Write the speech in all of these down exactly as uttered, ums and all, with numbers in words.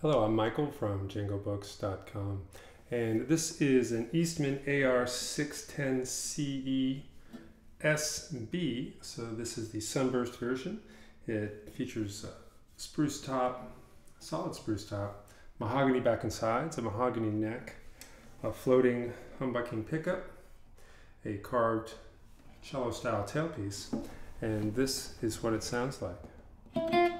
Hello, I'm Michael from Django Books dot com, and this is an Eastman A R six ten C E S B, so this is the sunburst version. It features uh, spruce top, solid spruce top, mahogany back and sides, a mahogany neck, a floating humbucking pickup, a carved cello style tailpiece, and this is what it sounds like.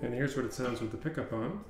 And here's what it sounds with the pickup on.